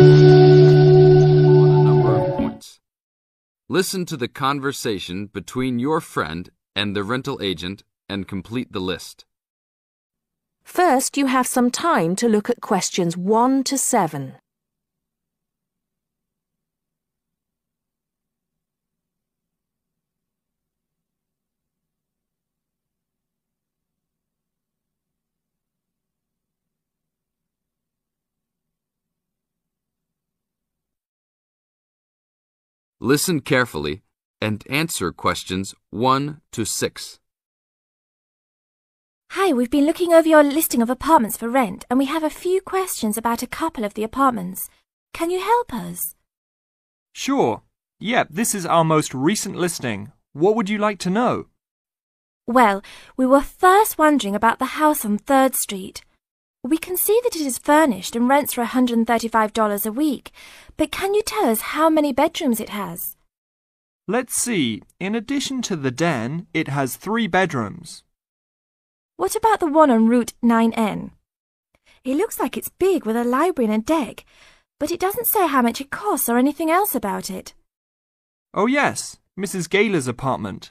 on a number of points. Listen to the conversation between your friend and the rental agent and complete the list. First, you have some time to look at questions 1 to 7. Listen carefully and answer questions 1 to 6. Hi, we've been looking over your listing of apartments for rent and we have a few questions about a couple of the apartments. Can you help us? Sure. Yeah, this is our most recent listing. What would you like to know? Well, we were first wondering about the house on 3rd Street. We can see that it is furnished and rents for $135 a week, but can you tell us how many bedrooms it has? Let's see. In addition to the den, it has 3 bedrooms. What about the one on Route 9N? It looks like it's big with a library and a deck, but it doesn't say how much it costs or anything else about it. Oh yes, Mrs Gaylor's apartment.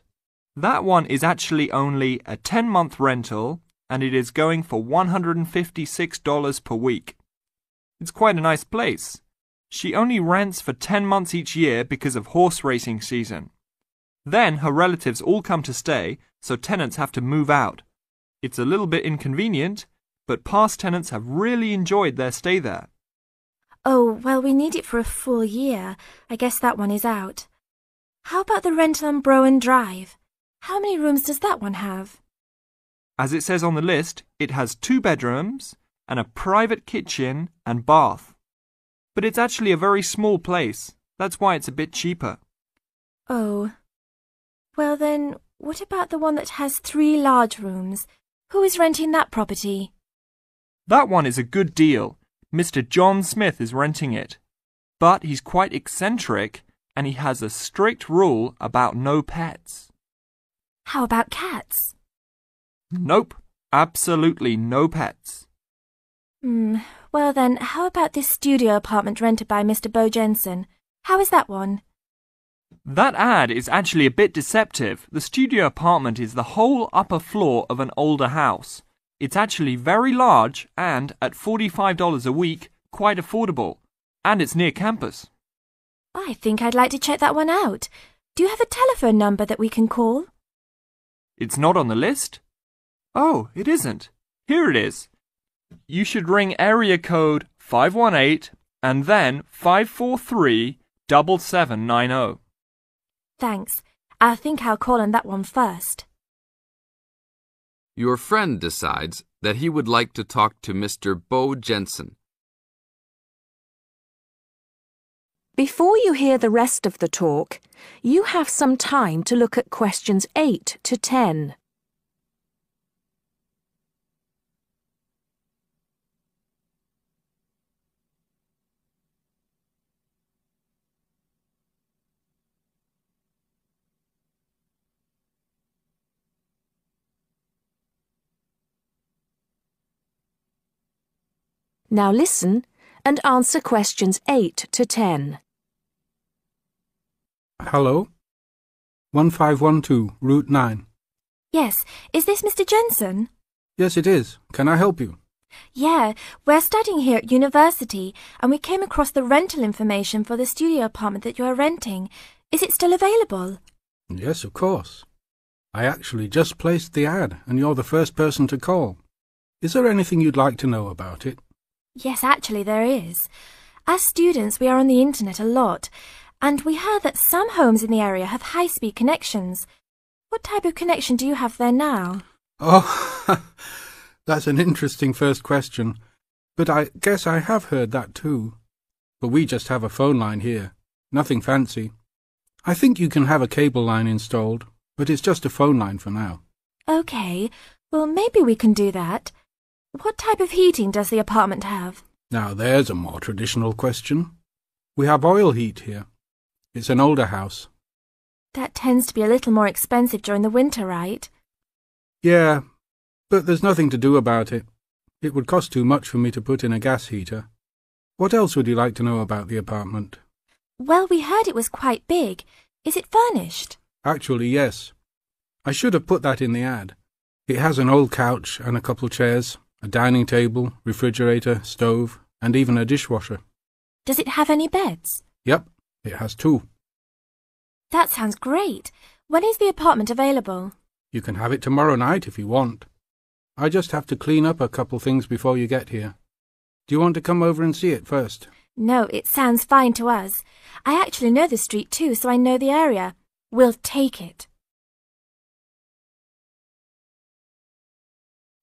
That one is actually only a 10-month rental, and it is going for $156 per week. It's quite a nice place. She only rents for 10 months each year because of horse racing season. Then her relatives all come to stay, so tenants have to move out. It's a little bit inconvenient, but past tenants have really enjoyed their stay there. Oh, well, we need it for a full year. I guess that one is out. How about the rental on Browen Drive? How many rooms does that one have? As it says on the list, it has 2 bedrooms and a private kitchen and bath. But it's actually a very small place. That's why it's a bit cheaper. Oh. Well then, what about the one that has 3 large rooms? Who is renting that property? That one is a good deal. Mr. John Smith is renting it. But he's quite eccentric and he has a strict rule about no pets. How about cats? Nope, absolutely no pets. Well then, how about this studio apartment rented by Mr. Bo Jensen? How is that one? That ad is actually a bit deceptive. The studio apartment is the whole upper floor of an older house. It's actually very large and, at $45 a week, quite affordable. And it's near campus. I think I'd like to check that one out. Do you have a telephone number that we can call? It's not on the list. Oh, it isn't. Here it is. You should ring area code 518 and then 543-7790. Thanks. I think I'll call on that one first. Your friend decides that he would like to talk to Mr. Bo Jensen. Before you hear the rest of the talk, you have some time to look at questions 8 to 10. Now listen and answer questions 8 to 10. Hello? 1512, Route 9. Yes, is this Mr. Jensen? Yes, it is. Can I help you? Yeah, we're studying here at university and we came across the rental information for the studio apartment that you're renting. Is it still available? Yes, of course. I actually just placed the ad and you're the first person to call. Is there anything you'd like to know about it? Yes, actually there is. As students, we are on the internet a lot, and we heard that some homes in the area have high-speed connections. What type of connection do you have there now? Oh, that's an interesting first question. But I guess I have heard that too. But we just have a phone line here. Nothing fancy. I think you can have a cable line installed, but it's just a phone line for now. Okay. Well, maybe we can do that. What type of heating does the apartment have? Now there's a more traditional question. We have oil heat here. It's an older house. That tends to be a little more expensive during the winter, right? Yeah, but there's nothing to do about it. It would cost too much for me to put in a gas heater. What else would you like to know about the apartment? Well, we heard it was quite big. Is it furnished? Actually, yes. I should have put that in the ad. It has an old couch and a couple of chairs, a dining table, refrigerator, stove, and even a dishwasher. Does it have any beds? Yep, it has two. That sounds great. When is the apartment available? You can have it tomorrow night if you want. I just have to clean up a couple things before you get here. Do you want to come over and see it first? No, it sounds fine to us. I actually know the street too, so I know the area. We'll take it.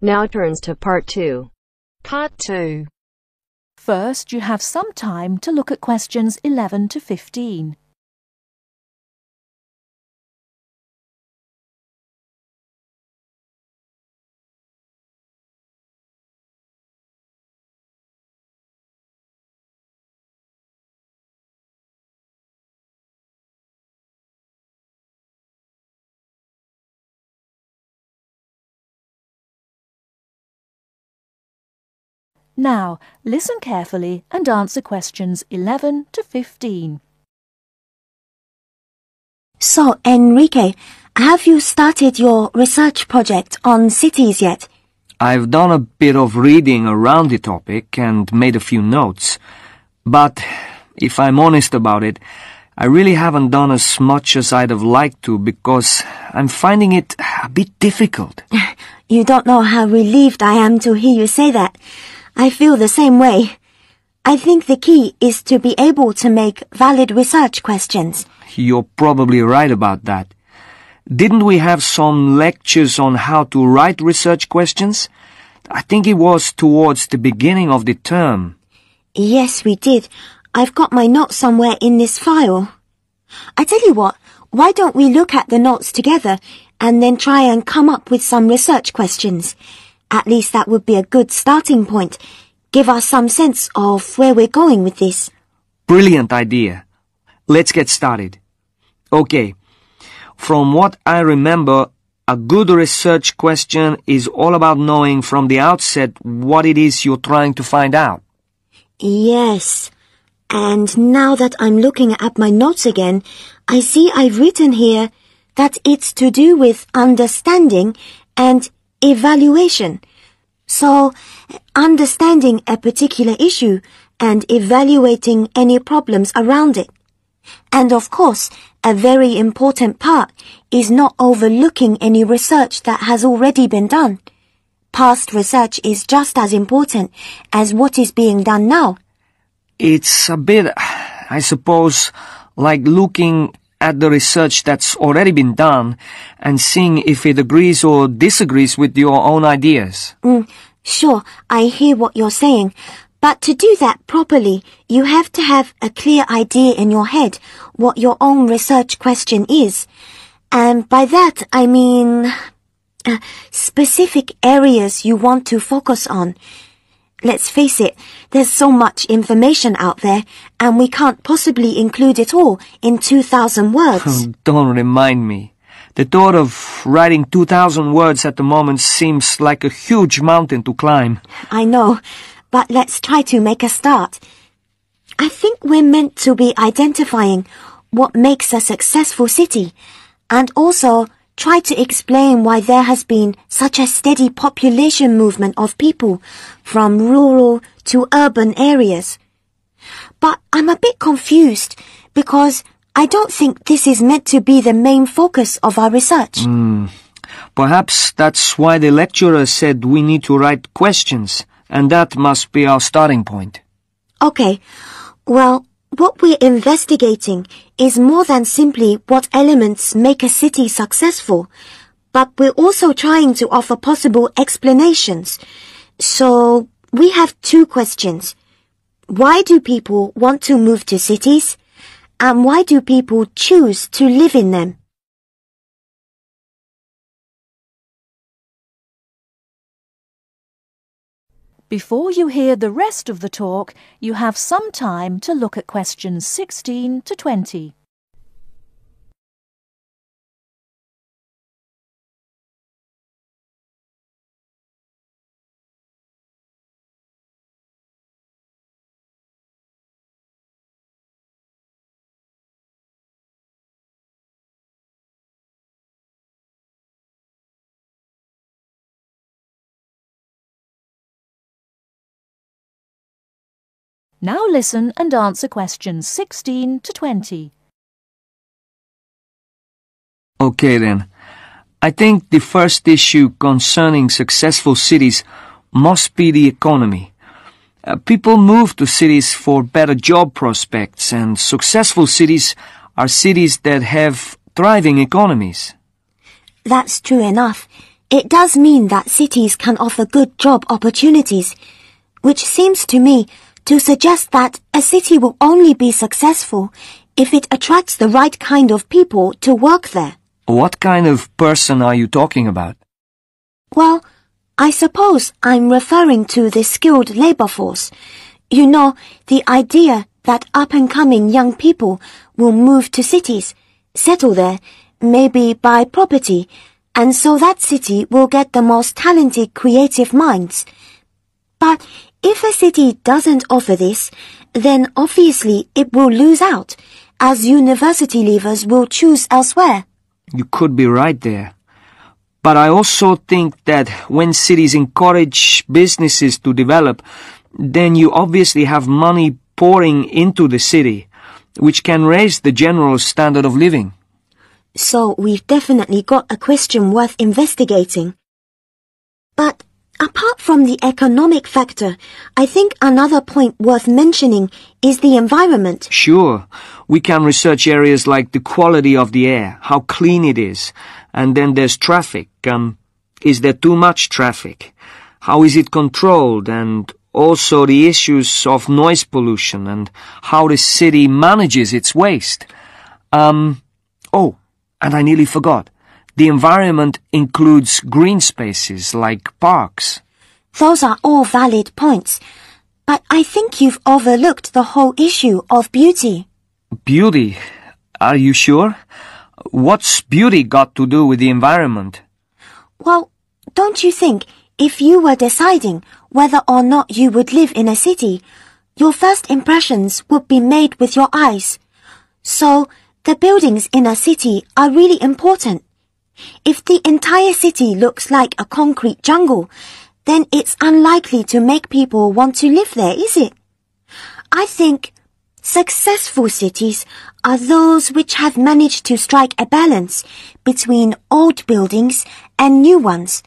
Now turns to part two. Part two. First, you have some time to look at questions 11 to 15. Now, listen carefully and answer questions 11 to 15. So, Enrique, have you started your research project on cities yet? I've done a bit of reading around the topic and made a few notes. But, if I'm honest about it, I really haven't done as much as I'd have liked to because I'm finding it a bit difficult. You don't know how relieved I am to hear you say that. I feel the same way. I think the key is to be able to make valid research questions. You're probably right about that. Didn't we have some lectures on how to write research questions? I think it was towards the beginning of the term. Yes, we did. I've got my notes somewhere in this file. I tell you what, why don't we look at the notes together and then try and come up with some research questions? At least that would be a good starting point. Give us some sense of where we're going with this. Brilliant idea. Let's get started. Okay. From what I remember, a good research question is all about knowing from the outset what it is you're trying to find out. Yes. And now that I'm looking at my notes again, I see I've written here that it's to do with understanding and evaluation. So, understanding a particular issue and evaluating any problems around it. And of course, a very important part is not overlooking any research that has already been done. Past research is just as important as what is being done now. It's a bit, I suppose, like looking at the research that's already been done and seeing if it agrees or disagrees with your own ideas. Sure, I hear what you're saying. But to do that properly, you have to have a clear idea in your head what your own research question is. And by that, I mean specific areas you want to focus on. Let's face it, there's so much information out there, and we can't possibly include it all in 2,000 words. Don't remind me. The thought of writing 2,000 words at the moment seems like a huge mountain to climb. I know, but let's try to make a start. I think we're meant to be identifying what makes a successful city, and also try to explain why there has been such a steady population movement of people from rural to urban areas. But I'm a bit confused because I don't think this is meant to be the main focus of our research. Perhaps that's why the lecturer said we need to write questions, and that must be our starting point. Okay, well, what we're investigating is more than simply what elements make a city successful, but we're also trying to offer possible explanations. So we have two questions. Why do people want to move to cities? And why do people choose to live in them? Before you hear the rest of the talk, you have some time to look at questions 16 to 20. Now listen and answer questions 16 to 20. Okay then. I think the first issue concerning successful cities must be the economy. People move to cities for better job prospects, and successful cities are cities that have thriving economies. That's true enough. It does mean that cities can offer good job opportunities, which seems to me to suggest that a city will only be successful if it attracts the right kind of people to work there. What kind of person are you talking about? Well, I suppose I'm referring to the skilled labour force. You know, the idea that up-and-coming young people will move to cities, settle there, maybe buy property, and so that city will get the most talented creative minds. But if a city doesn't offer this, then obviously it will lose out, as university leavers will choose elsewhere. You could be right there. But I also think that when cities encourage businesses to develop, then you obviously have money pouring into the city, which can raise the general standard of living. So we've definitely got a question worth investigating. But apart from the economic factor, I think another point worth mentioning is the environment. Sure. We can research areas like the quality of the air, how clean it is, and then there's traffic. Is there too much traffic? How is it controlled? And also the issues of noise pollution and how the city manages its waste. Oh, and I nearly forgot. The environment includes green spaces like parks. Those are all valid points, but I think you've overlooked the whole issue of beauty. Beauty? Are you sure? What's beauty got to do with the environment? Well, don't you think if you were deciding whether or not you would live in a city, your first impressions would be made with your eyes? So, the buildings in a city are really important. If the entire city looks like a concrete jungle, then it's unlikely to make people want to live there, is it? I think successful cities are those which have managed to strike a balance between old buildings and new ones.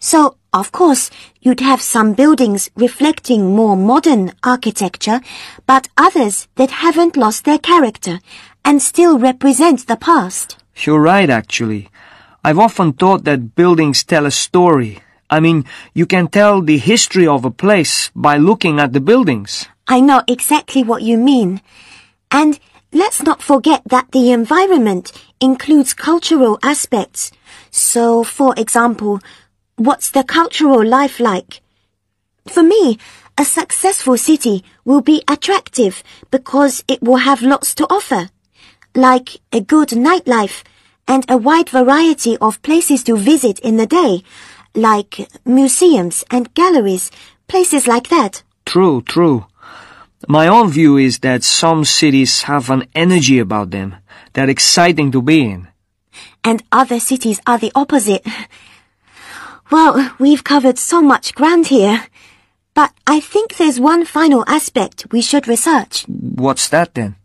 So, of course, you'd have some buildings reflecting more modern architecture, but others that haven't lost their character and still represent the past. You're right, actually. I've often thought that buildings tell a story. I mean, you can tell the history of a place by looking at the buildings. I know exactly what you mean. And let's not forget that the environment includes cultural aspects. So, for example, what's the cultural life like? For me, a successful city will be attractive because it will have lots to offer, like a good nightlife, and a wide variety of places to visit in the day, like museums and galleries, places like that. True, true. My own view is that some cities have an energy about them. They're exciting to be in. And other cities are the opposite. Well, we've covered so much ground here, but I think there's one final aspect we should research. What's that then?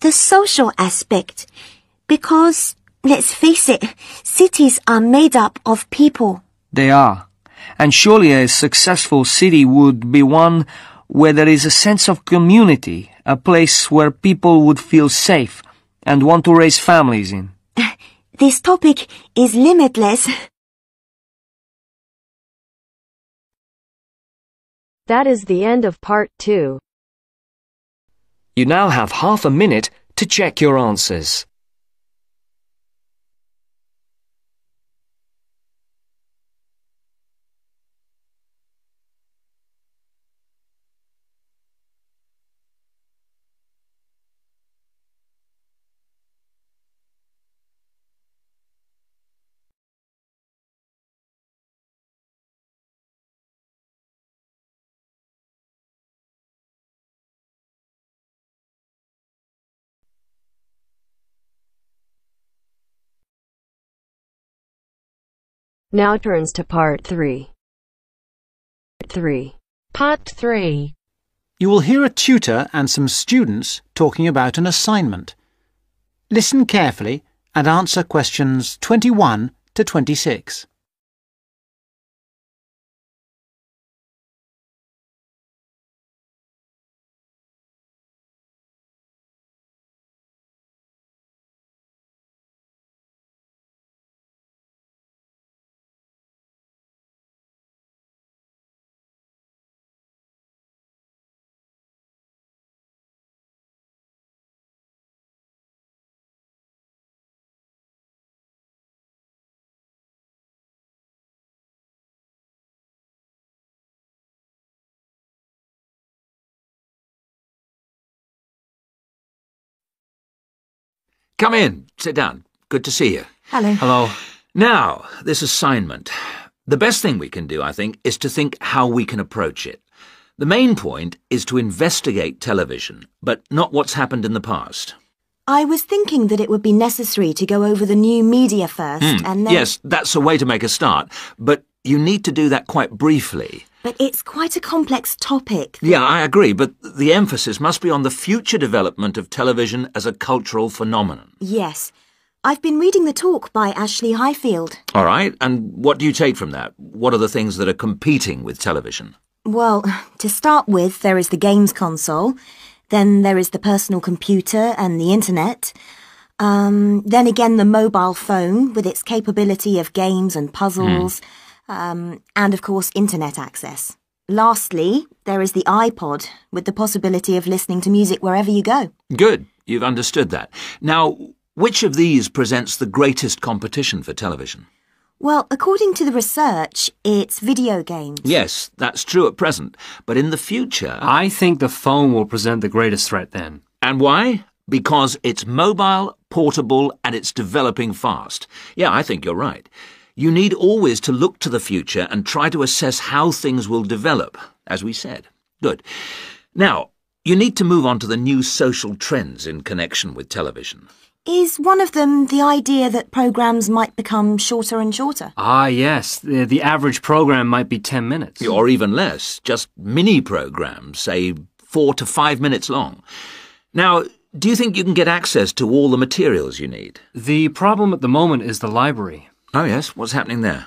The social aspect. Because, let's face it, cities are made up of people. They are. And surely a successful city would be one where there is a sense of community, a place where people would feel safe and want to raise families in. This topic is limitless. That is the end of part 2. You now have half a minute to check your answers. Now turns to part 3. Part 3. You will hear a tutor and some students talking about an assignment. Listen carefully and answer questions 21 to 26. Come in. Sit down. Good to see you. Hello. Hello. Now, this assignment. The best thing we can do, I think, is to think how we can approach it. The main point is to investigate television, but not what's happened in the past. I was thinking that it would be necessary to go over the new media first and then... Yes, that's a way to make a start, but you need to do that quite briefly. But it's quite a complex topic. Yeah, I agree, but the emphasis must be on the future development of television as a cultural phenomenon. Yes. I've been reading the talk by Ashley Highfield. All right, and what do you take from that? What are the things that are competing with television? Well, to start with, there is the games console. Then there is the personal computer and the internet. Then again, the mobile phone with its capability of games and puzzles. And, of course, internet access. Lastly, there is the iPod, with the possibility of listening to music wherever you go. Good. You've understood that. Now, which of these presents the greatest competition for television? Well, according to the research, it's video games. Yes, that's true at present. But in the future... I think the phone will present the greatest threat then. And why? Because it's mobile, portable, and it's developing fast. Yeah, I think you're right. You need always to look to the future and try to assess how things will develop, as we said. Good. Now, you need to move on to the new social trends in connection with television. Is one of them the idea that programmes might become shorter and shorter? Ah, yes. The average programme might be 10 minutes. Or even less. Just mini-programmes, say 4 to 5 minutes long. Now, do you think you can get access to all the materials you need? The problem at the moment is the library. Oh, yes. What's happening there?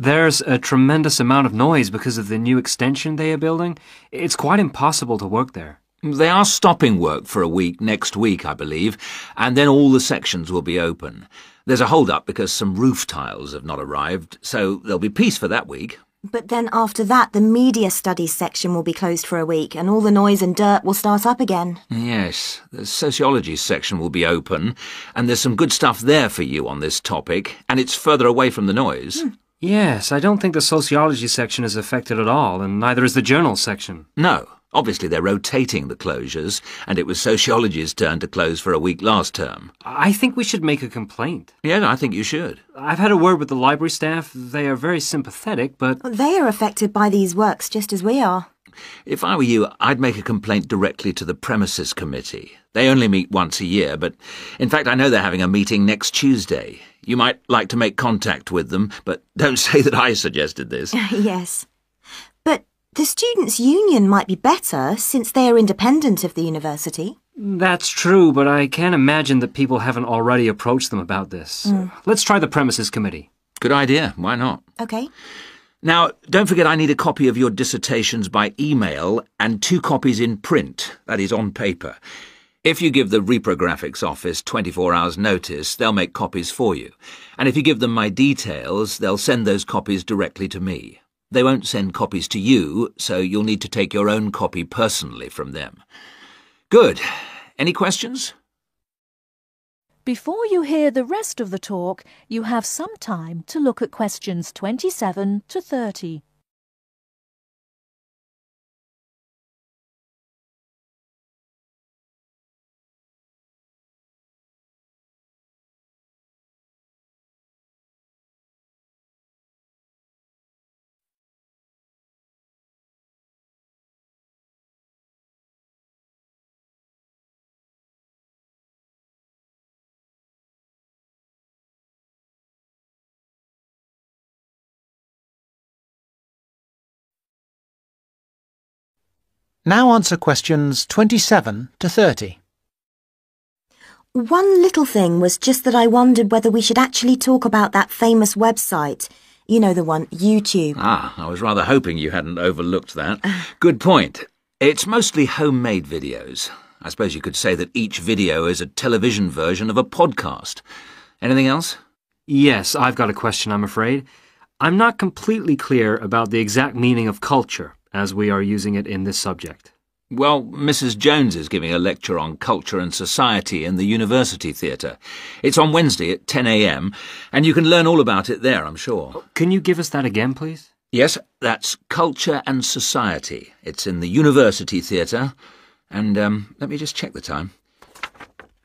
There's a tremendous amount of noise because of the new extension they are building. It's quite impossible to work there. They are stopping work for a week next week, I believe, and then all the sections will be open. There's a hold-up because some roof tiles have not arrived, so there'll be peace for that week. But then after that, the media studies section will be closed for a week, and all the noise and dirt will start up again. Yes, the sociology section will be open, and there's some good stuff there for you on this topic, and it's further away from the noise. Yes, I don't think the sociology section is affected at all, and neither is the journal section. No, obviously they're rotating the closures, and it was sociology's turn to close for a week last term. I think we should make a complaint. Yeah, I think you should. I've had a word with the library staff. They are very sympathetic, but... They are affected by these works just as we are. If I were you, I'd make a complaint directly to the premises committee. They only meet once a year, but in fact I know they're having a meeting next Tuesday. You might like to make contact with them, but don't say that I suggested this. Yes. The students' union might be better, since they are independent of the university. That's true, but I can't imagine that people haven't already approached them about this. Let's try the premises committee. Good idea. Why not? Okay. Now, don't forget I need a copy of your dissertations by email and 2 copies in print, that is, on paper. If you give the ReproGraphics office 24 hours notice, they'll make copies for you. And if you give them my details, they'll send those copies directly to me. They won't send copies to you, so you'll need to take your own copy personally from them. Good. Any questions? Before you hear the rest of the talk, you have some time to look at questions 27 to 30. Now answer questions 27 to 30. One little thing was just that I wondered whether we should actually talk about that famous website. You know the one, YouTube. Ah, I was rather hoping you hadn't overlooked that. Good point. It's mostly homemade videos. I suppose you could say that each video is a television version of a podcast. Anything else? Yes, I've got a question, I'm afraid. I'm not completely clear about the exact meaning of culture, as we are using it in this subject. Well, Mrs Jones is giving a lecture on culture and society in the University Theatre. It's on Wednesday at 10 a.m, and you can learn all about it there, I'm sure. Can you give us that again, please? Yes, that's Culture and Society. It's in the University Theatre, and let me just check the time.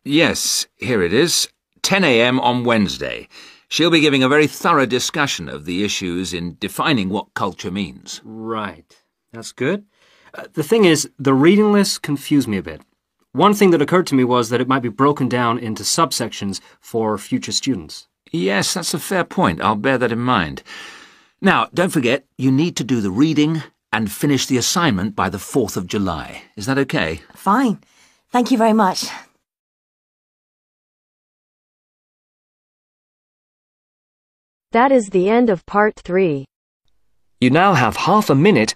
Yes, here it is, 10 a.m. on Wednesday. She'll be giving a very thorough discussion of the issues in defining what culture means. Right. That's good. The thing is, the reading lists confuse me a bit. One thing that occurred to me was that it might be broken down into subsections for future students. Yes, that's a fair point. I'll bear that in mind. Now, don't forget, you need to do the reading and finish the assignment by the 4th of July. Is that okay? Fine. Thank you very much. That is the end of Part 3. You now have half a minute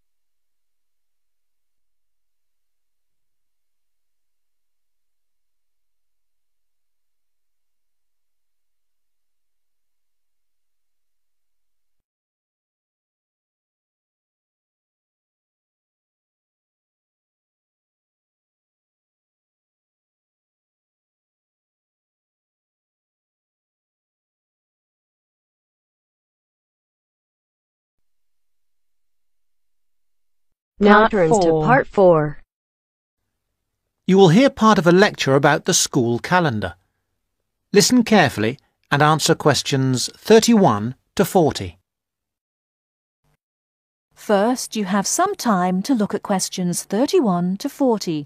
Now turns to Part 4. You will hear part of a lecture about the school calendar. Listen carefully and answer questions 31 to 40. First, you have some time to look at questions 31 to 40.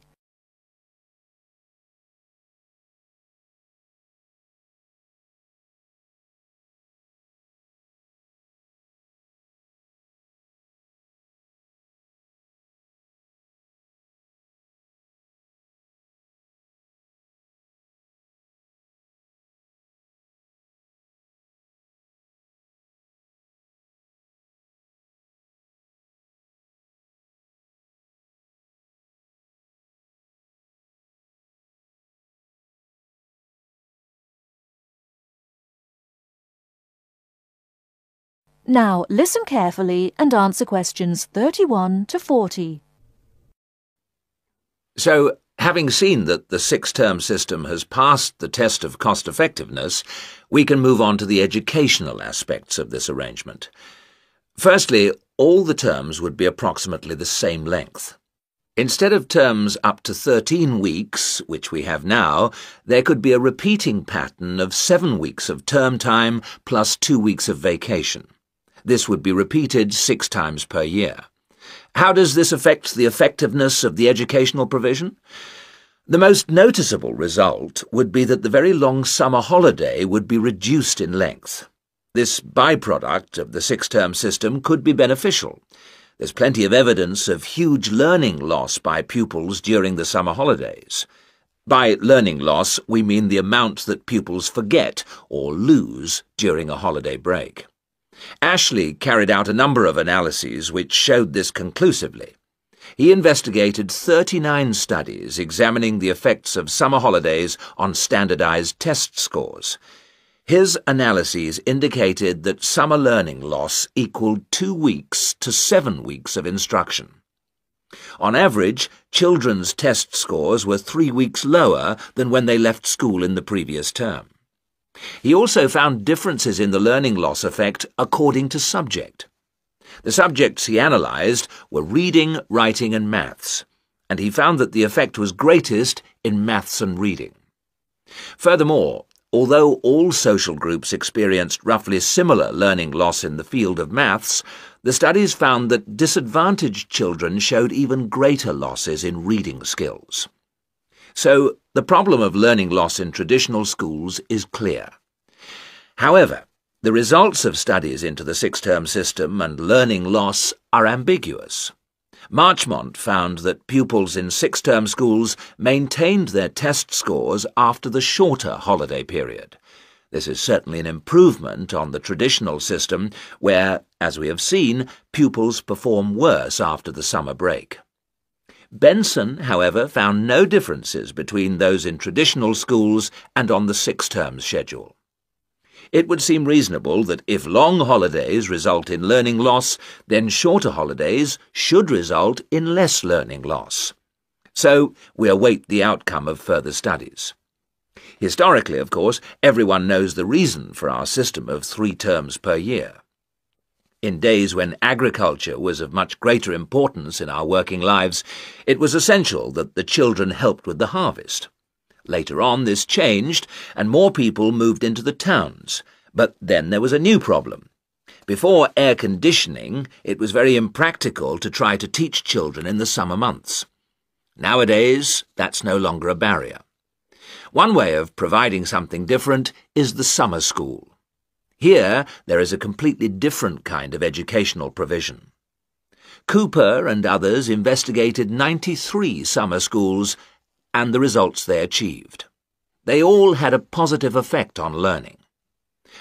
Now listen carefully and answer questions 31 to 40. So, having seen that the six-term system has passed the test of cost-effectiveness, we can move on to the educational aspects of this arrangement. Firstly, all the terms would be approximately the same length. Instead of terms up to 13 weeks, which we have now, there could be a repeating pattern of 7 weeks of term time plus 2 weeks of vacation. This would be repeated 6 times per year. How does this affect the effectiveness of the educational provision? The most noticeable result would be that the very long summer holiday would be reduced in length. This byproduct of the six-term system could be beneficial. There's plenty of evidence of huge learning loss by pupils during the summer holidays. By learning loss, we mean the amount that pupils forget or lose during a holiday break. Ashley carried out a number of analyses which showed this conclusively. He investigated 39 studies examining the effects of summer holidays on standardized test scores. His analyses indicated that summer learning loss equaled 2 weeks to 7 weeks of instruction. On average, children's test scores were 3 weeks lower than when they left school in the previous term. He also found differences in the learning loss effect according to subject. The subjects he analysed were reading, writing and maths, and he found that the effect was greatest in maths and reading. Furthermore, although all social groups experienced roughly similar learning loss in the field of maths, the studies found that disadvantaged children showed even greater losses in reading skills. So, the problem of learning loss in traditional schools is clear. However, the results of studies into the six-term system and learning loss are ambiguous. Marchmont found that pupils in six-term schools maintained their test scores after the shorter holiday period. This is certainly an improvement on the traditional system where, as we have seen, pupils perform worse after the summer break. Benson, however, found no differences between those in traditional schools and on the six-term schedule. It would seem reasonable that if long holidays result in learning loss, then shorter holidays should result in less learning loss. So we await the outcome of further studies. Historically, of course, everyone knows the reason for our system of 3 terms per year. In days when agriculture was of much greater importance in our working lives, it was essential that the children helped with the harvest. Later on, this changed, and more people moved into the towns. But then there was a new problem. Before air conditioning, it was very impractical to try to teach children in the summer months. Nowadays, that's no longer a barrier. One way of providing something different is the summer school. Here, there is a completely different kind of educational provision. Cooper and others investigated 93 summer schools and the results they achieved. They all had a positive effect on learning.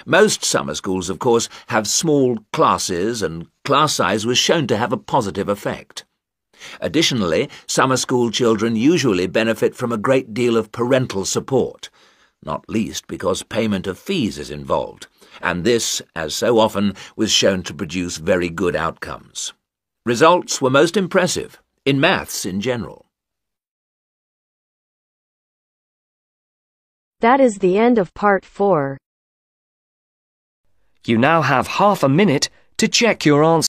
Most summer schools, of course, have small classes, and class size was shown to have a positive effect. Additionally, summer school children usually benefit from a great deal of parental support, not least because payment of fees is involved, and this, as so often, was shown to produce very good outcomes. Results were most impressive, in maths in general. That is the end of part 4. You now have half a minute to check your answer.